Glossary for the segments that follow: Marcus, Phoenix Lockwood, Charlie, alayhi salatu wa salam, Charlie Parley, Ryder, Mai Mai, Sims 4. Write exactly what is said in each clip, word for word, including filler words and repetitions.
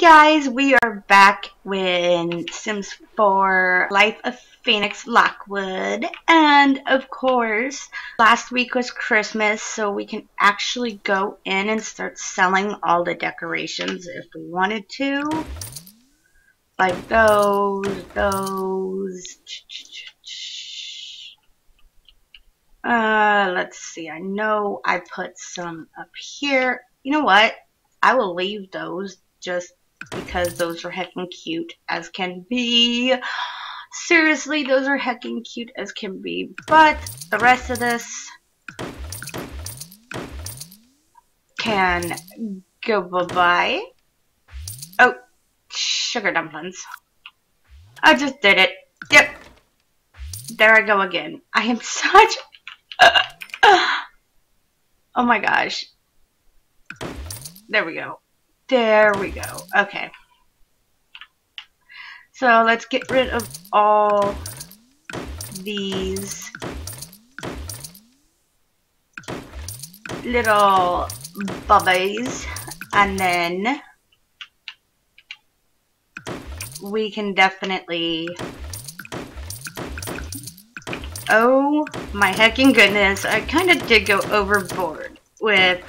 guys, we are back with Sims four Life of Phoenix Lockwood, and of course last week was Christmas, so we can actually go in and start selling all the decorations if we wanted to, like those, those, uh, let's see, I know I put some up here. You know what? I will leave those just because those are heckin' cute as can be. Seriously, those are heckin' cute as can be. But the rest of this can go bye-bye. Oh, sugar dumplings. I just did it. Yep. There I go again. I am such... Oh my gosh. There we go. There we go. Okay. So let's get rid of all these little bubbies, and then we can definitely... Oh my heckin' goodness. I kind of did go overboard with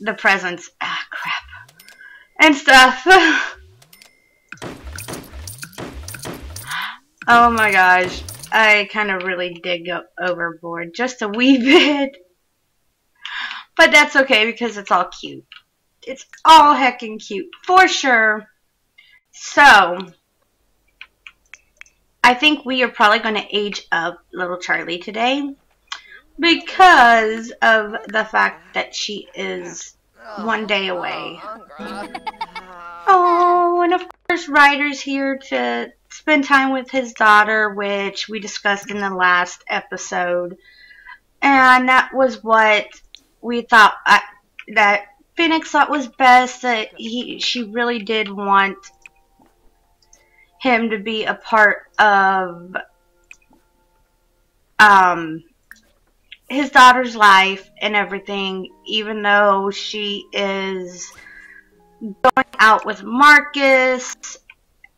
the presents. And stuff. Oh my gosh. I kind of really did go overboard. Just a wee bit. But that's okay because it's all cute. It's all heckin' cute. For sure. So. I think we are probably going to age up little Charlie today. Because of the fact that she is... one day away. Oh, and of course Ryder's here to spend time with his daughter, which we discussed in the last episode. And that was what we thought, I, that Phoenix thought was best, that he, she really did want him to be a part of um, his daughter's life and everything, even though she is going out with Marcus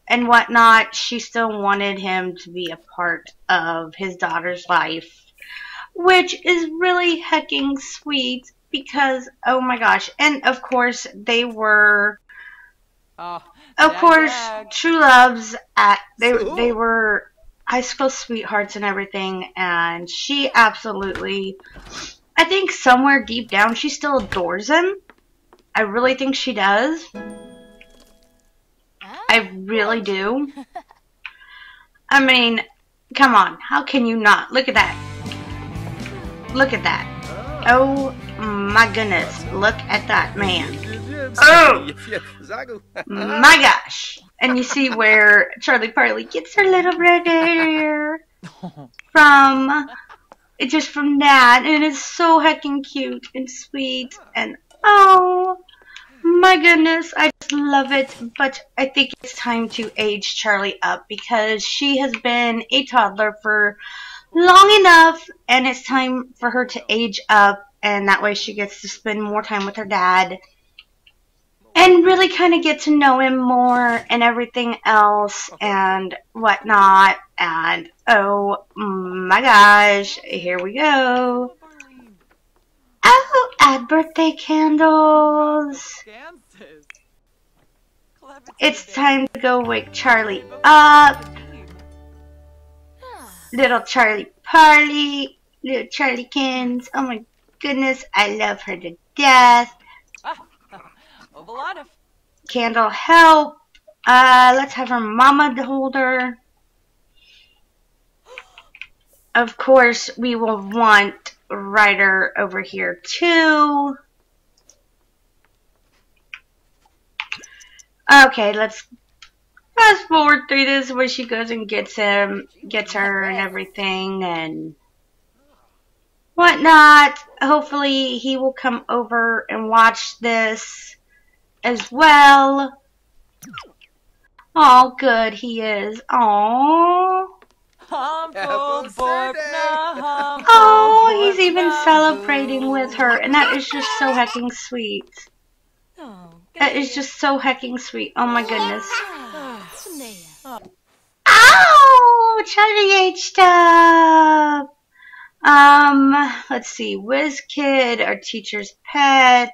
and whatnot. She still wanted him to be a part of his daughter's life, which is really hecking sweet because, oh my gosh. And of course they were, oh, of course, bag. True loves at, they, ooh, they were high school sweethearts and everything, and she absolutely, I think somewhere deep down, she still adores him. I really think she does. I really do. I mean, come on, how can you not? Look at that. Look at that. Oh my goodness, look at that man. Oh my gosh. And you see where Charlie Parley gets her little brother from, it's just from that, and it's so heckin' cute and sweet, and oh my goodness, I just love it. But I think it's time to age Charlie up because she has been a toddler for long enough, and it's time for her to age up, and that way she gets to spend more time with her dad and really kind of get to know him more and everything else and whatnot. And oh my gosh, here we go. Oh, add birthday candles. It's time to go wake Charlie up. Little Charlie Parley, little Charliekins. Oh my goodness, I love her to death. Of a lot of candle help. Uh, let's have her mama hold her. Of course, we will want Ryder over here too. Okay, let's fast forward through this where she goes and gets him, gets her, and everything, and whatnot. Hopefully, he will come over and watch this as well. Oh, good he is. Oh, oh, he's even celebrating with her, and that is just so hecking sweet. That is just so hecking sweet. Oh my goodness. Ow! Charlie aged up. Um, let's see. WizKid, our teacher's pet.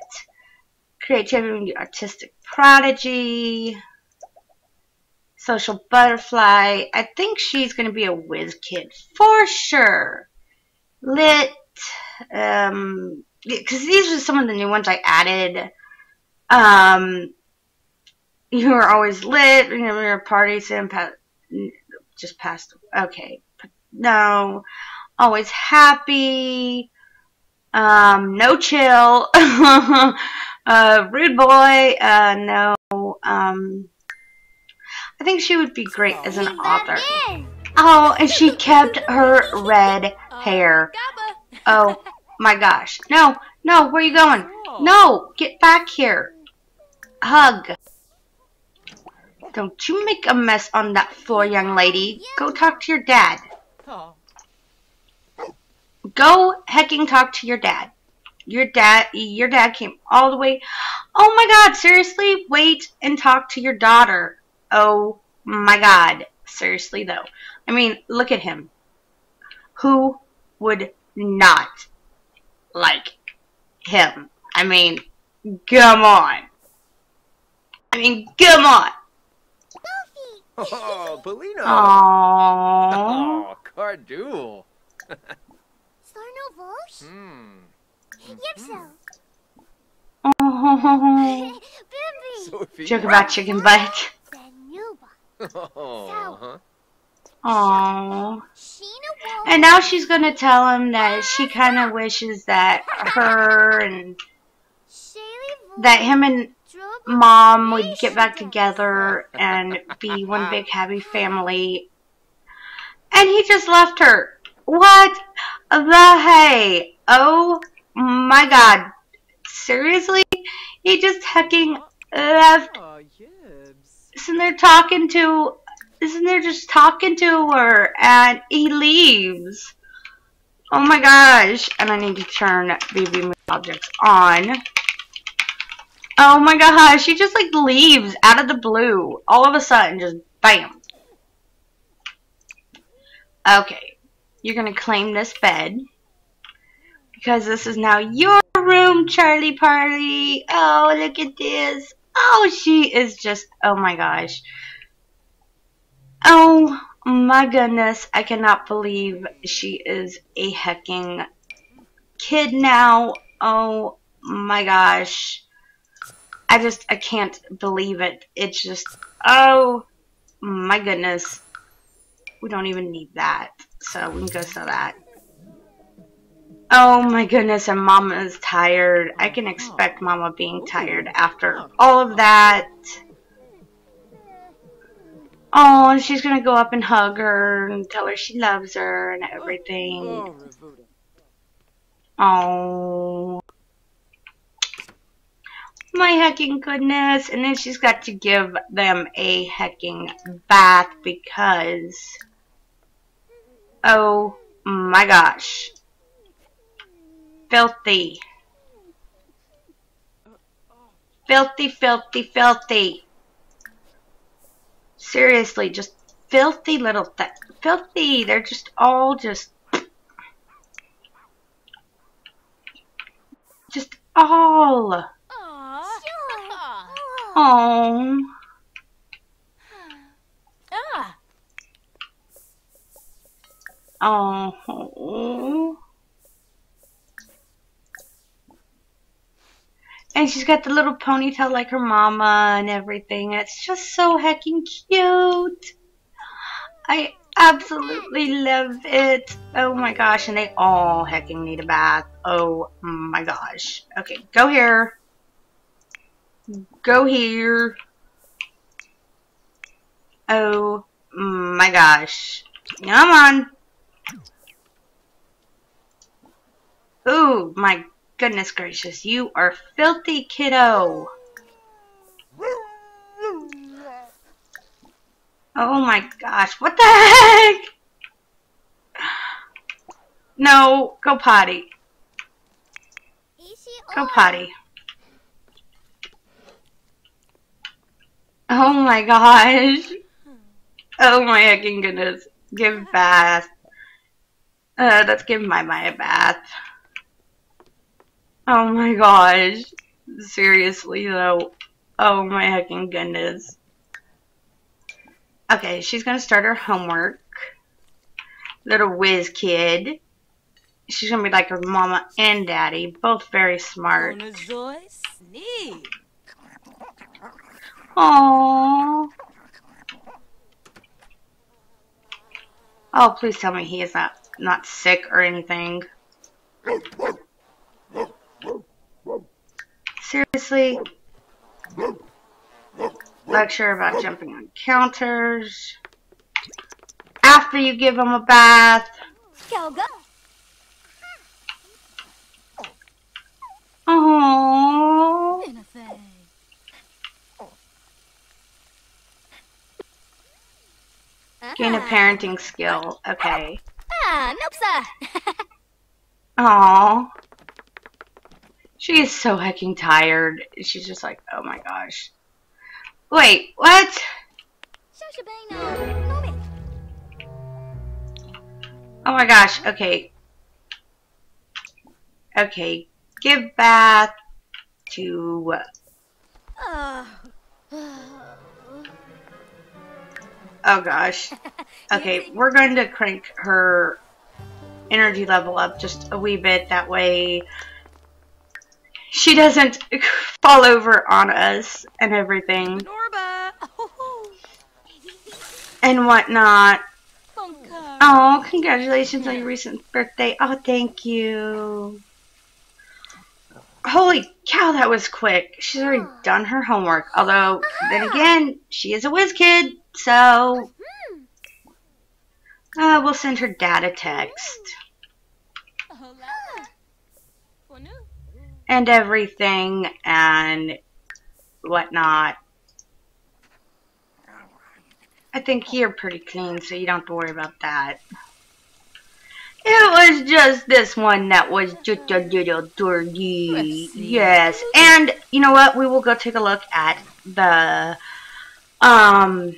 Creativity, artistic prodigy. Social butterfly. I think she's going to be a WizKid for sure. Lit. Um, because these are some of the new ones I added. Um, you are always lit. You know, your parties and pa just past. Okay, no, always happy. Um, no chill. uh, rude boy. Uh, no. Um, I think she would be great as an author. Oh, and she kept her red hair. Oh my gosh! No, no, where are you going? No, get back here. Hug. Don't you make a mess on that floor, young lady. Go talk to your dad. Go hecking talk to your dad. Your dad, your dad came all the way. Oh my God! Seriously, wait and talk to your daughter. Oh my God! Seriously though, I mean, look at him. Who would not like him? I mean, come on. I mean, come on. Oh, Polino. Oh, Cardool. Hmm. Oh. Joke about chicken butt. Oh. Aww. And now she's going to tell him that she kind of wishes that her and that him and mom would get back together and be one big happy family. And he just left her. What the hey? Oh my God. Seriously? He just hecking left. Isn't there talking to... Isn't there just talking to her and he leaves? Oh my gosh. And I need to turn B B Move Objects on. Oh my gosh. She just like leaves out of the blue. All of a sudden, just bam. Okay. You're going to claim this bed. Because this is now your room, Charlie Party. Oh, look at this. Oh, she is just, oh my gosh. Oh my goodness, I cannot believe she is a hecking kid now. Oh my gosh. I just, I can't believe it. It's just, oh my goodness. We don't even need that. So we can go sell that. Oh my goodness, and Mama is tired. I can expect Mama being tired after all of that. Oh, and she's going to go up and hug her and tell her she loves her and everything. Oh. My hecking goodness. And then she's got to give them a hecking bath because... Oh my gosh. Filthy. Filthy, filthy, filthy. Seriously, just filthy little th filthy. They're just all just, just all. Oh. Oh. And she's got the little ponytail like her mama and everything. It's just so hecking cute. I absolutely love it. Oh my gosh. And they all hecking need a bath. Oh my gosh. Okay, go here. Go here. Oh my gosh. Come on. Oh my gosh. Goodness gracious, you are filthy, kiddo. Oh my gosh, what the heck? No, go potty. Go potty. Oh my gosh. Oh my heckin' goodness. Give bath. Uh, let's give Mai Mai a bath. Oh my gosh. Seriously though. Oh my heckin' goodness. Okay, she's gonna start her homework. Little whiz kid. She's gonna be like her mama and daddy, both very smart. Oh. Oh, please tell me he is not not sick or anything. Seriously? Lecture about jumping on counters. After you give him a bath. Oh. Gain a parenting skill. Okay. Ah, nope, sir. Aww. She is so hecking tired. She's just like, oh my gosh. Wait, what? Oh my gosh, okay. Okay, give bath to... Oh gosh. Okay, we're going to crank her energy level up just a wee bit. That way she doesn't fall over on us and everything. And whatnot. Oh, congratulations on your recent birthday. Oh, thank you. Holy cow, that was quick. She's already done her homework. Although, then again, she is a whiz kid. So, uh, we'll send her dad a text. And everything and whatnot. I think you're pretty clean, so you don't have to worry about that. It was just this one that was just a little dirty. Yes, and you know what? We will go take a look at the, um,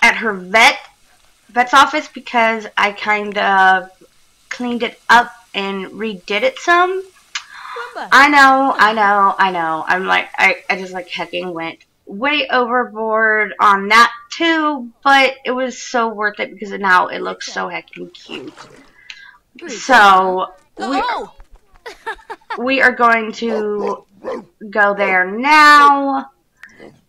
at her vet, vet's office because I kind of cleaned it up and redid it some. I know, I know, I know. I'm like, I, I just like hecking went way overboard on that too, but it was so worth it because now it looks so heckin' cute. So we are, we are going to go there now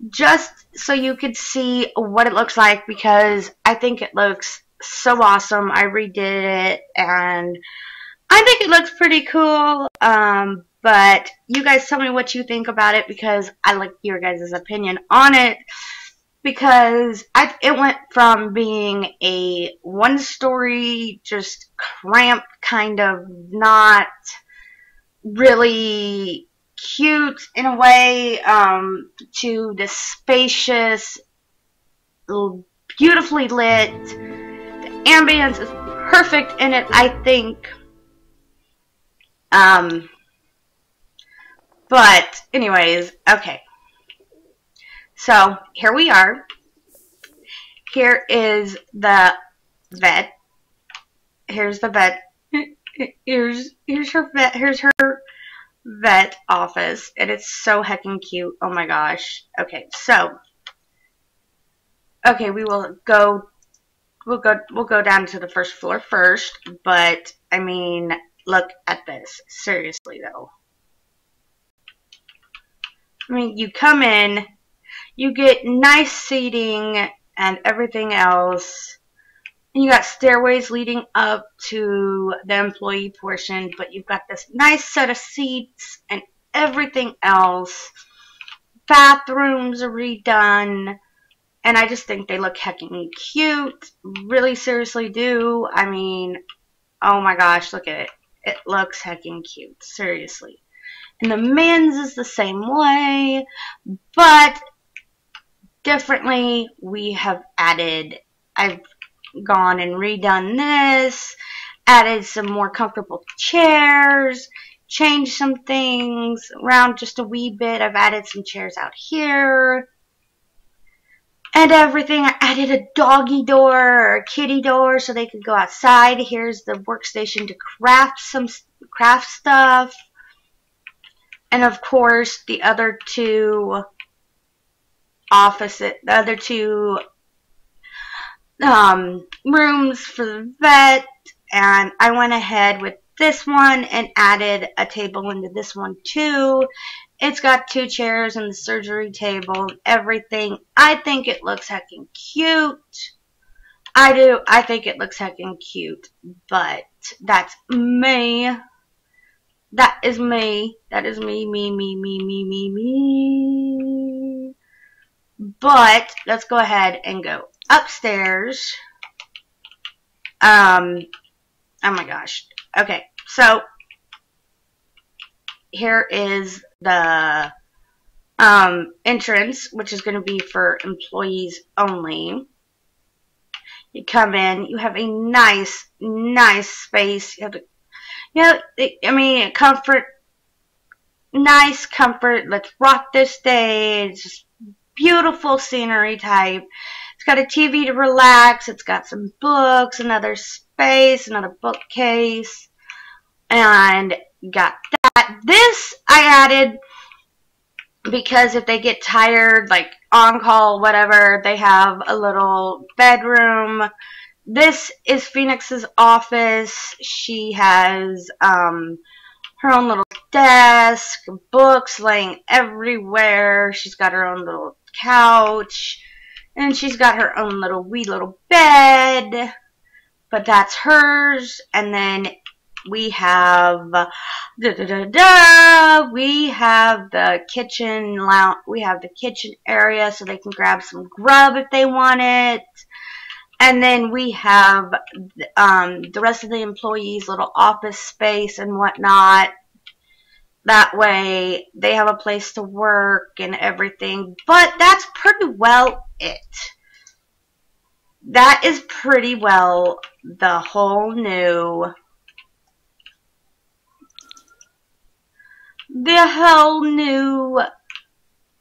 just so you could see what it looks like because I think it looks so awesome. I redid it and I think it looks pretty cool. Um But you guys tell me what you think about it because I like your guys' opinion on it because I, it went from being a one-story, just cramped, kind of not really cute in a way um, to the spacious, beautifully lit. The ambience is perfect in it, I think. Um... But, anyways, okay. So, here we are. Here is the vet. Here's the vet. Here's, here's her vet. Here's her vet office. And it's so heckin' cute. Oh my gosh. Okay, so. Okay, we will go. We'll go, we'll go down to the first floor first. But, I mean, look at this. Seriously, though. I mean, you come in, you get nice seating and everything else, and you got stairways leading up to the employee portion, but you've got this nice set of seats and everything else. Bathrooms are redone, and I just think they look heckin' cute, really seriously do. I mean, oh my gosh, look at it. It looks heckin' cute, seriously. And the men's is the same way, but differently we have added, I've gone and redone this, added some more comfortable chairs, changed some things around just a wee bit. I've added some chairs out here and everything. I added a doggy door or a kitty door so they could go outside. Here's the workstation to craft some craft stuff. And of course, the other two offices, the other two um, rooms for the vet. And I went ahead with this one and added a table into this one too. It's got two chairs and the surgery table, everything. I think it looks heckin' cute. I do. I think it looks heckin' cute, but that's me. That is me. That is me, me, me, me, me, me, me. But let's go ahead and go upstairs. Um, oh my gosh. Okay, so here is the um, entrance, which is going to be for employees only. You come in, you have a nice, nice space. You have to, you know, I mean, comfort, nice comfort. Let's rock this day. It's just beautiful scenery type. It's got a T V to relax. It's got some books, another space, another bookcase, and got that. This I added because if they get tired, like on call, whatever, they have a little bedroom. This is Phoenix's office. She has um, her own little desk, books laying everywhere. She's got her own little couch, and she's got her own little wee little bed. But that's hers. And then we have da, da, da, da, we have the kitchen lounge. We have the kitchen area so they can grab some grub if they want it. And then we have um, the rest of the employees' little office space and whatnot. That way they have a place to work and everything. But that's pretty well it. That is pretty well the whole new, the whole new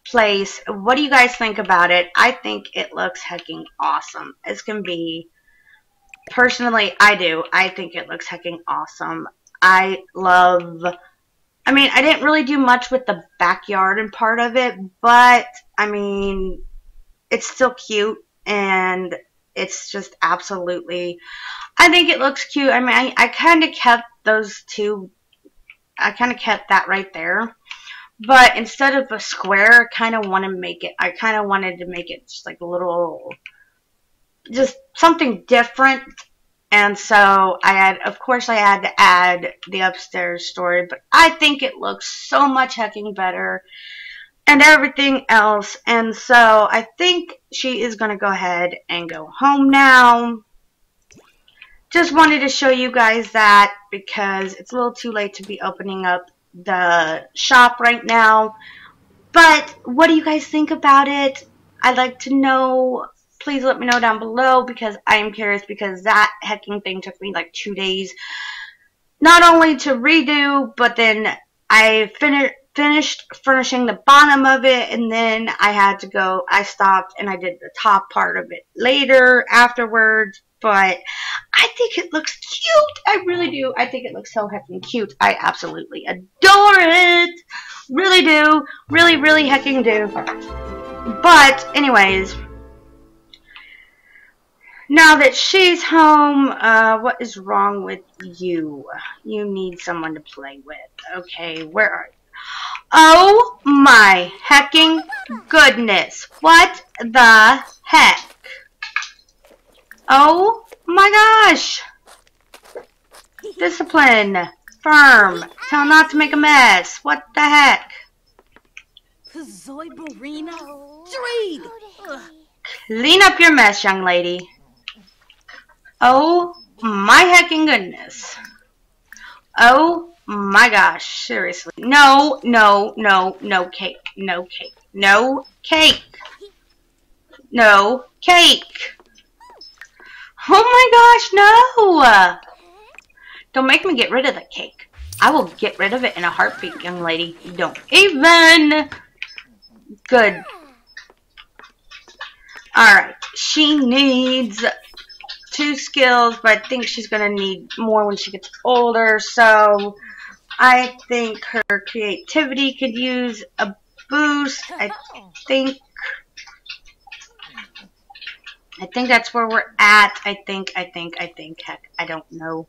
place. What do you guys think about it? I think it looks hecking awesome as can be. Personally, I do. I think it looks hecking awesome. I love, I mean, I didn't really do much with the backyard and part of it, but, I mean, it's still cute and it's just absolutely, I think it looks cute. I mean, I, I kind of kept those two, I kind of kept that right there. But instead of a square, I kind of want to make it, I kind of wanted to make it just like a little, just something different. And so I had, of course I had to add the upstairs story, but I think it looks so much hecking better. And everything else. And so I think she is going to go ahead and go home now. Just wanted to show you guys that because it's a little too late to be opening up the shop right now. But what do you guys think about it? I'd like to know. Please let me know down below because I am curious, because that hecking thing took me like two days. Not only to redo, but then I finished. finished furnishing the bottom of it, and then I had to go, I stopped and I did the top part of it later afterwards, but I think it looks cute. I really do. I think it looks so heckin' cute. I absolutely adore it. Really do. Really, really heckin' do. But anyways, now that she's home, uh, what is wrong with you? You need someone to play with. Okay, where are you? Oh my hecking goodness. What the heck? Oh my gosh. Discipline. Firm. Tell not to make a mess. What the heck? Clean up your mess, young lady. Oh my hecking goodness. Oh my gosh, seriously. No, no, no, no cake. No cake. No cake. No cake. Oh my gosh, no. Don't make me get rid of the cake. I will get rid of it in a heartbeat, young lady. You don't even. Good. Alright. She needs two skills, but I think she's going to need more when she gets older. So I think her creativity could use a boost. I think. I think that's where we're at. I think, I think, I think. Heck, I don't know.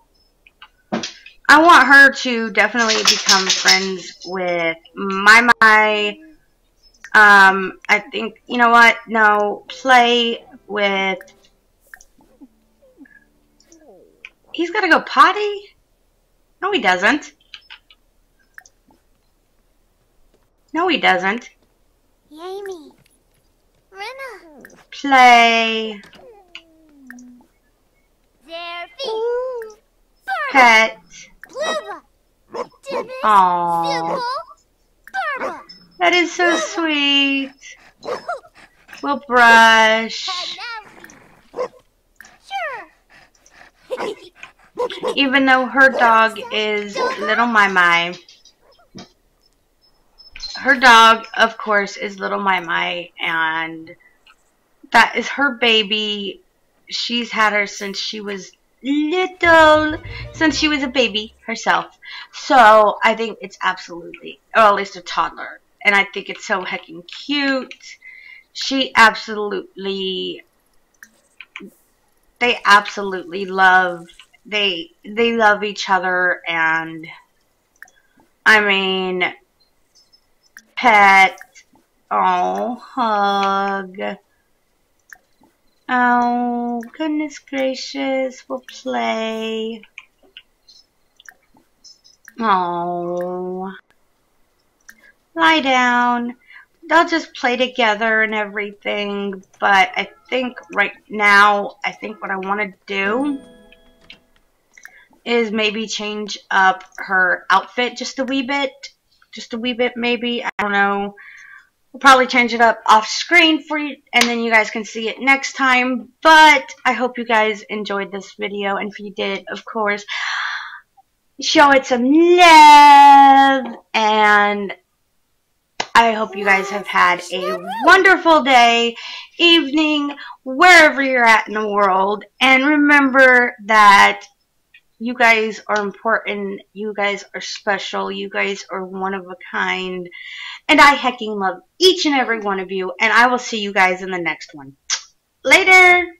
I want her to definitely become friends with Mai Mai. Um, I think, you know what? No, play with. He's got to go potty? No, he doesn't. No, he doesn't. Yami. Play. Pet. Aww. That is so sweet. We'll brush. Even though her dog is Little Mai Mai. Her dog, of course, is Little Mai Mai, and that is her baby. She's had her since she was little, since she was a baby herself. So I think it's absolutely, or at least a toddler, and I think it's so heckin' cute. She absolutely, they absolutely love, they, they love each other, and I mean... Pet. Oh, hug. Oh, goodness gracious. We'll play. Oh. Lie down. They'll just play together and everything. But I think right now, I think what I want to do is maybe change up her outfit just a wee bit. Just a wee bit, maybe. I don't know. We'll probably change it up off screen for you, and then you guys can see it next time. But I hope you guys enjoyed this video, and if you did, of course, show it some love. And I hope you guys have had a wonderful day, evening, wherever you're at in the world. And remember that you guys are important, you guys are special, you guys are one of a kind, and I hecking love each and every one of you, and I will see you guys in the next one. Later!